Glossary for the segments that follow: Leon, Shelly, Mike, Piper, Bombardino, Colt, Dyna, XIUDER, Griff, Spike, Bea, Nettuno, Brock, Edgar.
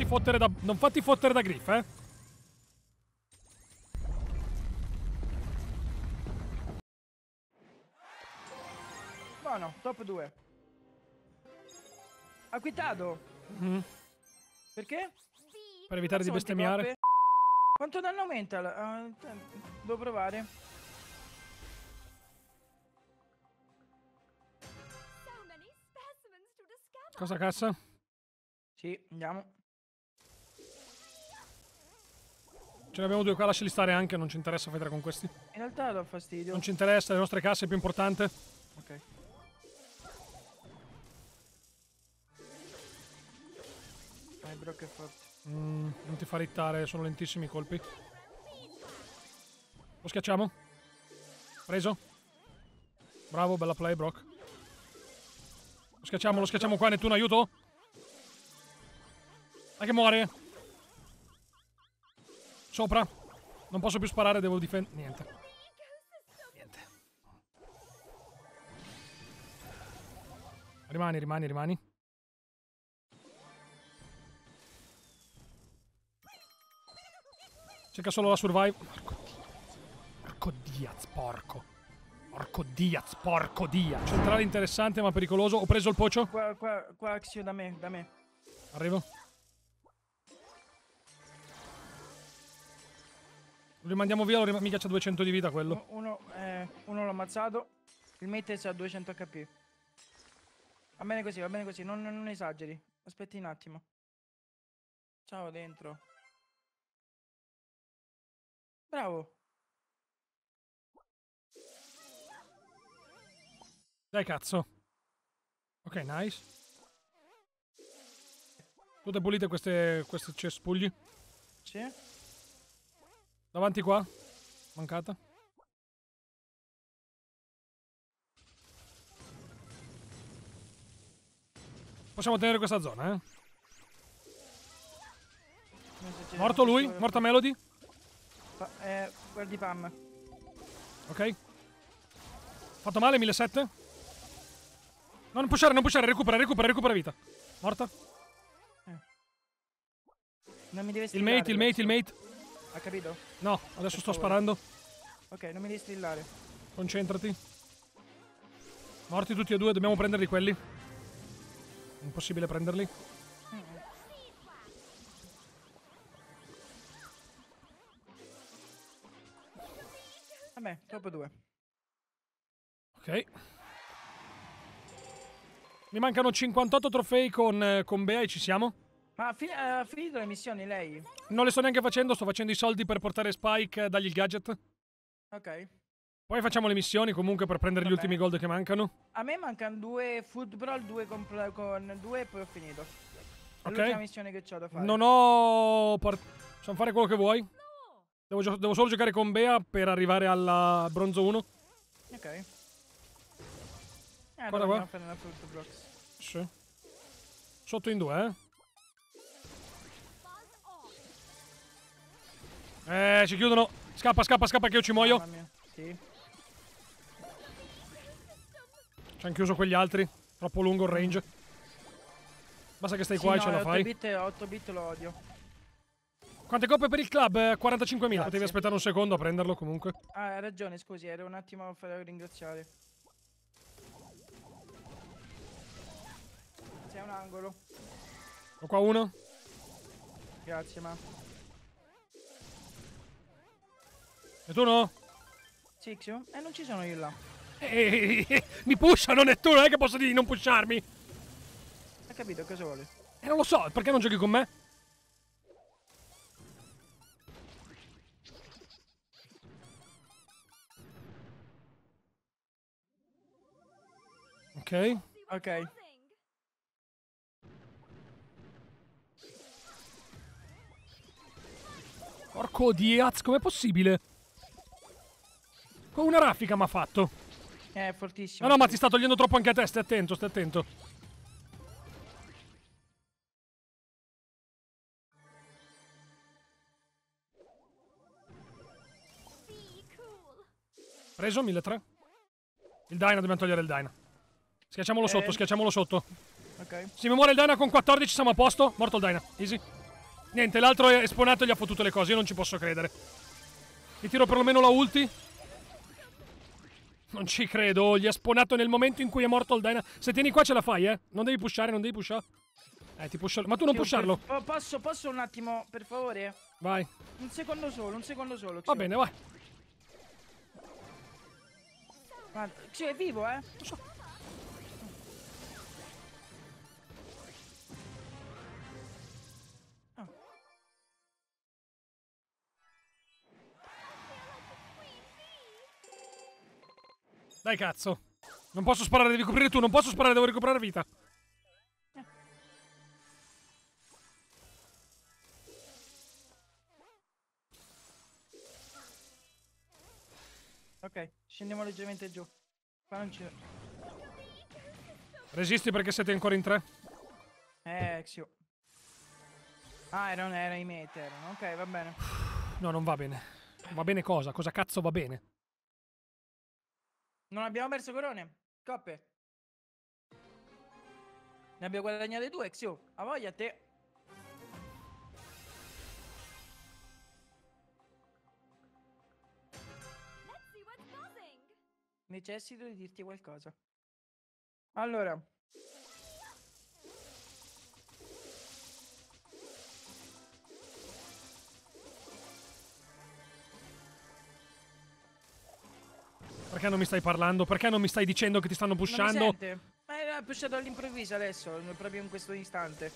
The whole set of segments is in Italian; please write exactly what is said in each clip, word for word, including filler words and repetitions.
fatti fottere da... Non fatti fottere da Griff, eh. Buono, top due. Ha quitato. Mm. Perché? Per evitare di bestemmiare. Quanto danno aumenta? La... Uh, devo provare. Cosa cassa? Sì, andiamo. Ce ne abbiamo due qua, lasciali stare anche, non ci interessa fare con questi. In realtà do fastidio. Non ci interessa, le nostre casse è più importante. Ok. Dai, Brock è forte. Mm, non ti fa rittare, sono lentissimi i colpi. Lo schiacciamo. Preso. Bravo, bella play, Brock. Lo schiacciamo, lo schiacciamo qua, Nettuno, aiuto. Dai che muore. Sopra. Non posso più sparare, devo difendere. Niente. Niente. Rimani, rimani, rimani. Cerca solo la survive. Porco Diaz. Porco Diaz, porco. Porco Diaz, porco Diaz. Centrale interessante ma pericoloso. Ho preso il pocio. Qua, qua, qua, Axio, da me, da me. Arrivo. Lo rimandiamo via, lo rim mica c'ha duecento di vita quello. Uno, uno, eh, uno l'ho ammazzato. Il Metes ha duecento H P. Va bene così, va bene così. Non, non esageri. Aspetti un attimo. Ciao, dentro. Bravo. Dai cazzo. Ok, nice. Tutte pulite queste, queste cespugli. Sì. Davanti qua. Mancata. Possiamo tenere questa zona, eh. Morto lui, morta Melody. Eh, guardi Pam. Ok. Fatto male, millesettecento. No, non pushare, non pushare, recupera, recupera, recupera vita. Morta. Eh. Non mi deve strillare. Il mate, il mate, il mate. Ha capito? No, adesso per sto favore. Sparando. Ok, non mi devi strillare. Concentrati. Morti tutti e due, dobbiamo prenderli quelli. Impossibile prenderli. Vabbè, top due. Ok. Mi mancano cinquantotto trofei con, con Bea e ci siamo. Ma ha fi uh, finito le missioni lei? Non le sto neanche facendo, sto facendo i soldi per portare Spike, dagli il gadget. Ok. Poi facciamo le missioni comunque per prendere Vabbè. gli ultimi gold che mancano. A me mancano due food brawl, due con, con due e poi ho finito. Ok. L'ultima missione che ho da fare. Non ho... Possiamo fare quello che vuoi. Devo, devo solo giocare con Bea per arrivare alla bronzo uno. Ok. Eh, guarda qua. Sì. Sotto in due, eh. Eh, ci chiudono. Scappa, scappa, scappa che io ci muoio. Sì. Ci hanno chiuso quegli altri. Troppo lungo il range. Basta che stai sì, qua no, e ce la fai. otto bit lo odio. Quante coppe per il club? quarantacinquemila. Potevi aspettare un secondo a prenderlo comunque. Ah, hai ragione, scusi, era un attimo a far ringraziare. C'è un angolo. Ho qua uno. Grazie, ma. Nettuno? Sì, Xio? Eh, non ci sono io là. Ehi, mi pushano Nettuno, non è che posso dire di non pusharmi. Hai capito, cosa vuole? Eh, non lo so, perché non giochi con me? Ok. Ok. Porco Diaz, com'è possibile? Con una raffica mi ha fatto. Eh, fortissimo. No, no, ma ti sta togliendo troppo anche a te, stai attento, stai attento. Preso, milletrecento. Il Dyna, dobbiamo togliere il Dyna. Schiacciamolo eh. sotto, schiacciamolo sotto. Ok. Se mi muore il Dyna con quattordici siamo a posto. Morto il Dyna, easy. Niente, l'altro è esponato e gli ha fottuto le cose, io non ci posso credere. Mi tiro perlomeno la ulti. Non ci credo, gli ha spawnato nel momento in cui è morto il Dyna. Se tieni qua ce la fai, eh. Non devi pushare, non devi pushare. Eh, ti pusho... Ma tu non pusharlo. Per... Posso, posso un attimo, per favore? Vai. Un secondo solo, un secondo solo. Va bene, vai. Guarda, cioè, è vivo, eh. Lo so. Dai cazzo. Non posso sparare, devi coprire tu. Non posso sparare, devo recuperare vita. eh. Ok, scendiamo leggermente giù. Qua non c'è. Resisti perché siete ancora in tre. Eh, Xio. Ah, erano, erano i mate, erano. Ok, va bene. No, non va bene. Va bene cosa? Cosa cazzo va bene? Non abbiamo perso corone, coppe. Ne abbiamo guadagnate due, Xio. A voglia te. Necessito di dirti qualcosa. Allora. Perché non mi stai parlando? Perché non mi stai dicendo che ti stanno pushando? Non mi sente. Ma è pushato all'improvviso adesso, proprio in questo istante.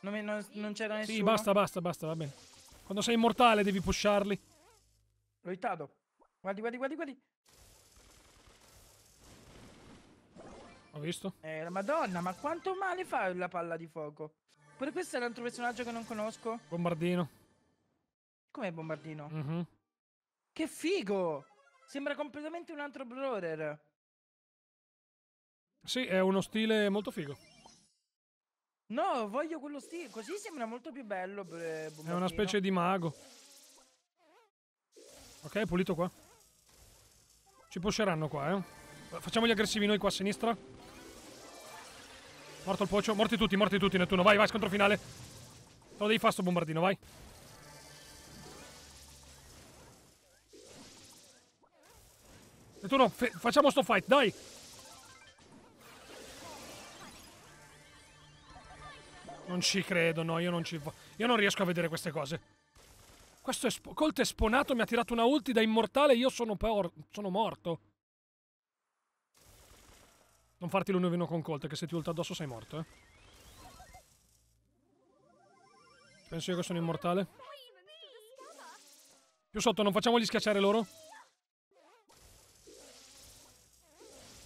Non, mi, non, non c'era nessuno. Sì, basta, basta, basta, va bene. Quando sei immortale devi pusharli. L'ho hittato. Guardi, guardi, guardi, guardi. Ho visto? Eh, madonna, ma quanto male fa la palla di fuoco? Pure questo è un altro personaggio che non conosco. Bombardino. Com'è Bombardino? Mm-hmm. Che figo! Sembra completamente un altro brother. Sì, è uno stile molto figo. No, voglio quello stile. Così sembra molto più bello. È una specie di mago. Ok, è pulito qua. Ci pusheranno qua, eh. Facciamoli aggressivi noi qua a sinistra. Morto il pocio. Morti tutti, morti tutti, Nettuno. Vai, vai, scontro finale. Te lo devi fare sto bombardino, vai. Nettuno, facciamo sto fight, dai! Non ci credo, no, io non ci... Io non riesco a vedere queste cose. Questo è... Colt è sponato, mi ha tirato una ulti da immortale, io sono peor... sono morto. Non farti l'uno vino con Colt, che se ti ulta addosso sei morto, eh. Penso io che sono immortale. Più sotto, non facciamogli schiacciare loro?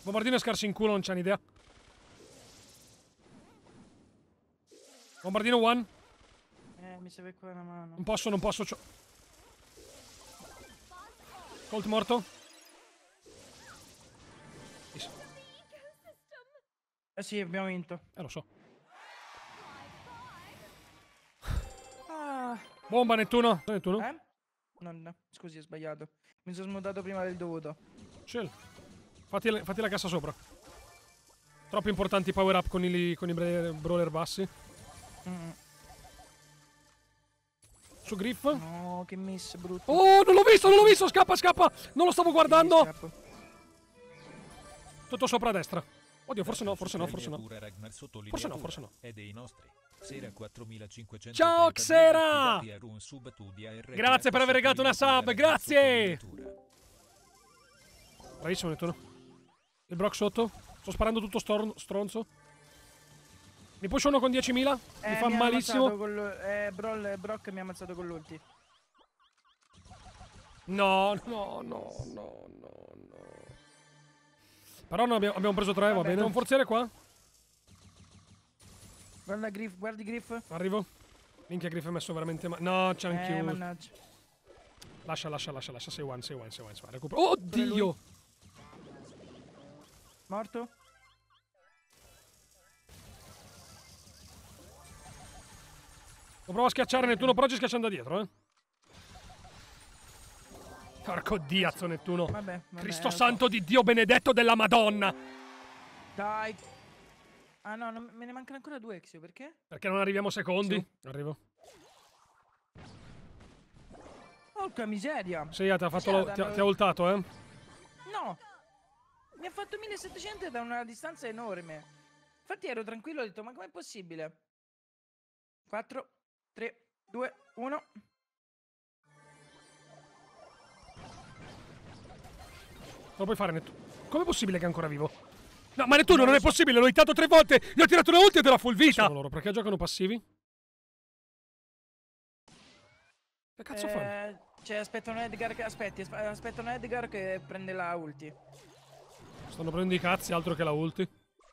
Bombardino è scarso in culo, non c'è un'idea. Bombardino one. Eh, mi serve qua una mano. Non posso, non posso. Colt morto. Eh sì, abbiamo vinto. Eh, lo so. Ah. Bomba, Nettuno. Nettuno? Eh? No, no, scusi, ho sbagliato. Mi sono smodato prima del dovuto. Chill. Fatti la, fatti la cassa sopra. Troppo importanti power up con i, con i brawler bassi. Mm. Su Griff. No, che miss brutto. Oh, non l'ho visto, non l'ho visto. Scappa, scappa. Non lo stavo guardando. Tutto sopra a destra. Oddio, forse no, forse no, forse no. Forse no, forse no. È dei nostri. Ciao, Xera. Grazie per aver regalato una sub. Grazie. Bravissimo, Nettuno. Il Brock sotto. Sto sparando tutto storn stronzo. Mi push uno con diecimila. Eh, mi fa mi malissimo. Col, eh, Brawl, Brock mi ha ammazzato con l'ulti. No, no, no, no, no, no. Però no, abbiamo, abbiamo preso tre, va bene. Non forziere qua. Guarda Griff, guardi Griff. Arrivo. Minchia, Griff è messo veramente male. No, c'è anche eh, uno. Lascia, lascia, lascia, lascia. Sei one, sei one, sei one. Sei one. Recupero. Oddio! Morto? Lo provo a schiacciare Nettuno, però ci schiacciano da dietro, eh. Porco diazzo, Nettuno. Vabbè, vabbè, Cristo santo so. Di Dio benedetto della Madonna. Dai. Ah no, non, me ne mancano ancora due, Xio, perché? Perché non arriviamo secondi. Sì. Arrivo. Porca miseria. Sì, ti ha fatto lo, ti, ti ha ultato, eh? No. Mi ha fatto millesettecento da una distanza enorme. Infatti ero tranquillo, ho detto, ma com'è possibile? quattro, tre, due, uno. Lo puoi fare, Nettuno. Com'è possibile che è ancora vivo? No, ma Nettuno non è possibile, l'ho hitato tre volte, gli ho tirato una ulti e te la full vita! Sono loro, perché giocano passivi? Che cazzo eh, fanno? Cioè, aspettano Edgar che... Aspetti, aspettano Edgar che prende la ulti. Stanno prendendo i cazzi, altro che la ulti.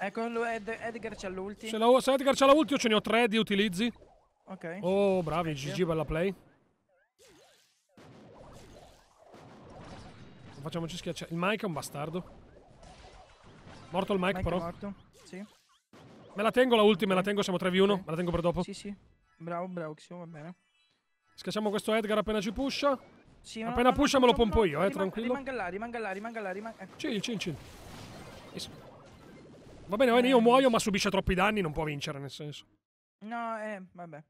Ecco, Ed Edgar c'ha l'ulti. Se, se Edgar c'ha la ulti io ce ne ho tre di utilizzi. Ok. Oh, bravi, G G, bella play. Facciamoci schiacciare. Il Mike è un bastardo. Morto il Mike, Mike però. È morto. Sì. Me la tengo la ultima, me la tengo, siamo tre v uno. Okay. Me la tengo per dopo. Sì, sì. Bravo, bravo, Xio, va bene. Schiacciamo questo Edgar appena ci pusha. Sì, appena no, pusha no, me lo no, pompo no, io, eh, rimanga, tranquillo. Rimanga là, rimanga là, rimanga là, rimanga... Ecco. Chill, chill, chill. Va bene, va bene, eh, io muoio ma subisce troppi danni, non può vincere, nel senso. No, eh, vabbè.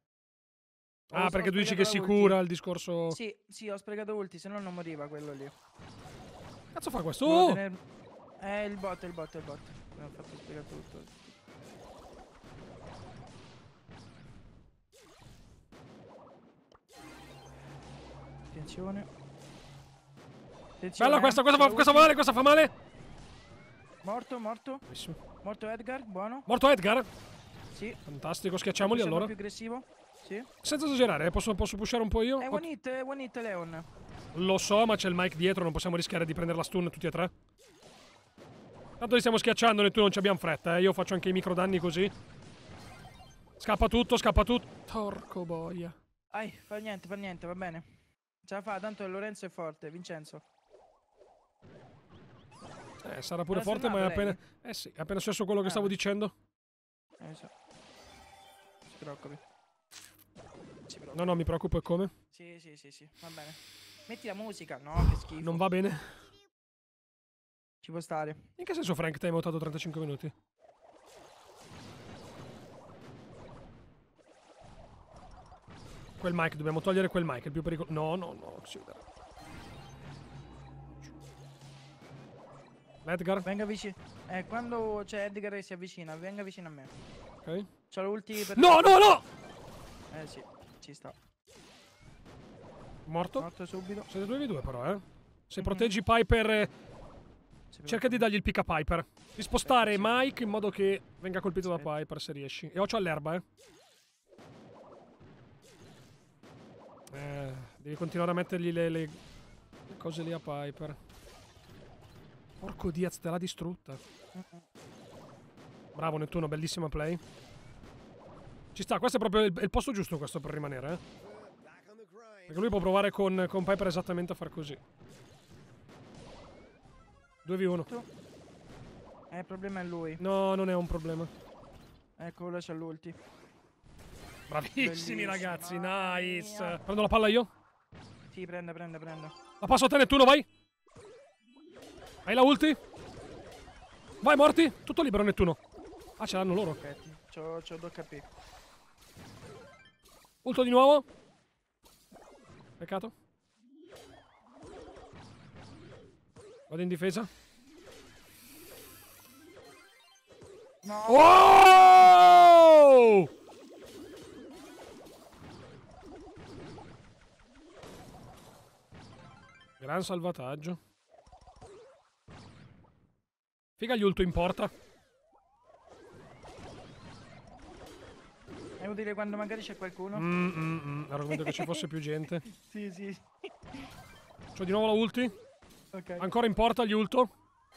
Ah, ho perché tu dici che si cura il discorso... Sì, sì, ho sprecato ulti, se no non moriva quello lì. Cazzo fa questo? Oh! Tenere... Eh, il bot, il bot, il bot. Mi ho fatto spiegare tutto. Attenzione. Attenzione. Bella questa, questa fa, questa fa male, questa fa male. Morto, morto. Bellissimo. Morto Edgar, buono. Morto Edgar? Sì. Fantastico, schiacciamoli allora. Più aggressivo. Sì. Senza esagerare, posso, posso pushare un po' io? È eh, one hit, è one hit Leon. Lo so, ma c'è il Mike dietro, non possiamo rischiare di prendere la stun tutti e tre. Tanto li stiamo schiacciando, e tu non ci abbiamo fretta, eh. Io faccio anche i micro danni così. Scappa tutto, scappa tutto. Porco boia. Ai, fa niente, fa niente, va bene. Ce la fa, tanto Lorenzo è forte, Vincenzo. Eh, sarà pure forte, ma è appena... Eh sì, è appena successo quello che ah, stavo beh. dicendo. Eh, so. Si preoccupi. Si preoccupi. No, no, mi preoccupo, e come? Sì, sì, sì, sì, va bene. Metti la musica, no, che schifo. Non va bene. Ci può stare. In che senso, Frank, ti hai votato trentacinque minuti? Quel mic, dobbiamo togliere quel mic, è il più pericoloso. No, no, no, si vedrà. Edgar? Venga vicino. Eh, quando c'è Edgar che si avvicina, venga vicino a me. Ok. C'ho l'ulti per... No, no, no! Eh sì, ci sta. Morto? Morto subito. Siete due v due però, eh. Se mm-hmm. proteggi Piper, eh, cerca di dargli il pick a Piper. Di spostare sì. Mike in modo che venga colpito sì. da Piper se riesci. E ho c'ho l'erba, eh. Eh, devi continuare a mettergli le, le, le cose lì a Piper. Porco Diaz, te l'ha distrutta. Mm-hmm. Bravo Nettuno, bellissima play. Ci sta, questo è proprio il, il posto giusto questo per rimanere, eh. Perché lui può provare con, con Piper esattamente a far così. due v uno. Eh, il problema è lui. No, non è un problema. Eccolo, c'è l'ulti. Bravissimi, bellissima, ragazzi, nice. Mia. Prendo la palla io? Sì, prende, prende, prende. La passo a te, Nettuno, vai. Hai la ulti? Vai, morti. Tutto libero, Nettuno. Ah, ce l'hanno loro. Aspetti, c'ho due H P. Ulto di nuovo. Peccato. Vado in difesa. No. Oh! Gran salvataggio. Figa gli ulto in porta. Devo dire quando magari c'è qualcuno. Mm, mm, mm. Ero convinto che ci fosse più gente. Sì, sì. C'ho di nuovo la ulti. Ok. Ancora in porta gli ulto.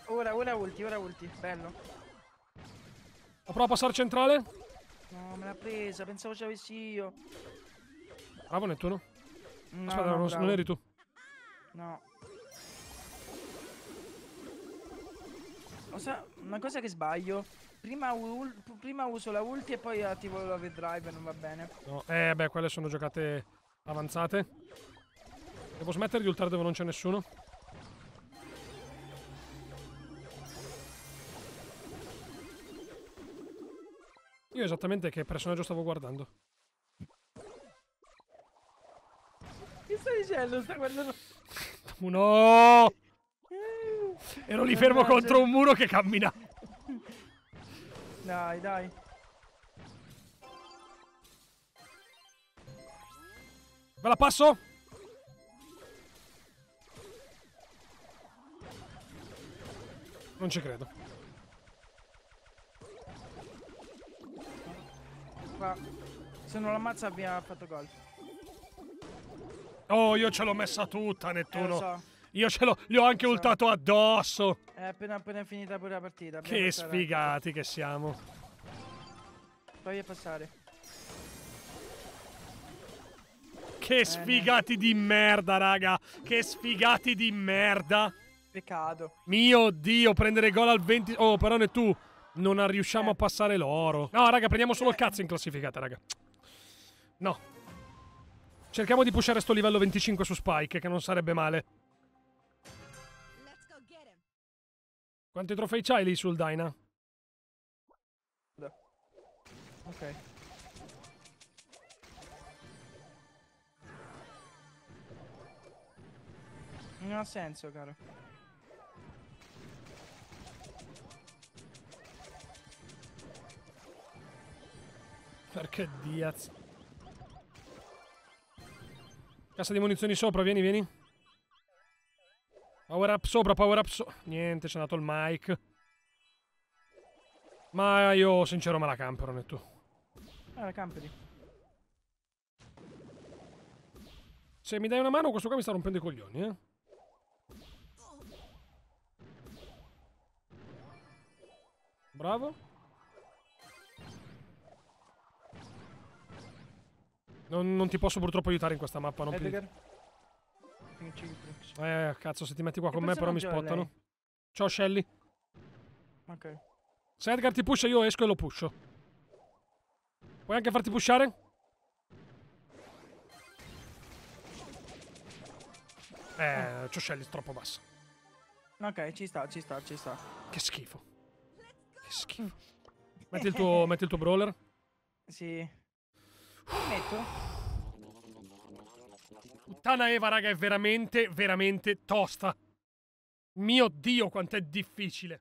Ora, ora ulti, ora ulti. Bello. Ho provato a passare centrale. No, me l'ha presa. Pensavo ce l'avessi io. Bravo Nettuno. No, aspetta, no, non, non eri tu. No. Una cosa che sbaglio. Prima, prima uso la ulti e poi attivo l'overdrive, non va bene. No, eh beh, quelle sono giocate avanzate. Devo smettere di ultare dove non c'è nessuno. Io esattamente che personaggio stavo guardando. Che stai dicendo? Sta guardando... Uno! Ero lì fermo contro un muro che cammina. Dai, dai. Ve la passo? Non ci credo. Qua. Se non l'ammazza abbiamo fatto gol. Oh, io ce l'ho messa tutta, Nettuno. Eh, so. Io ce l'ho, gli ho anche so. ultato addosso. È appena, appena finita pure la partita. Abbiamo che sfigati la... che siamo. Provi a passare. Che eh, sfigati no. di merda, raga. Che sfigati di merda. Peccato. Mio Dio, prendere gol al venti... Oh, però ne tu non riusciamo eh. a passare l'oro. No, raga, prendiamo solo eh. il cazzo in classificata, raga. No. Cerchiamo di pushare sto livello venticinque su Spike, che non sarebbe male. Quanti trofei c'hai lì sul Dyna? Ok. Non ha senso, caro. Perché diaz. Cassa di munizioni sopra, vieni, vieni. Power up sopra, power up sopra. Niente, c'è andato il Mike. Ma io, sincero, me la campo, non è tu. Ah, la camperi. Se mi dai una mano, questo qua mi sta rompendo i coglioni, eh. Bravo. Non, non ti posso purtroppo aiutare in questa mappa, non Edgar. Più. Eh, cazzo, se ti metti qua e con me però mi spottano. Lei. Ciao, Shelly. Ok. Se Edgar ti pusha io esco e lo pusho. Puoi anche farti pushare? Eh, oh. Ciao, Shelly, troppo bassa. Ok, ci sta, ci sta, ci sta. Che schifo. Che schifo. Metti il tuo, metti il tuo brawler. Sì. Metto. Puttana Eva, raga, è veramente, veramente tosta. Mio Dio, quanto è difficile.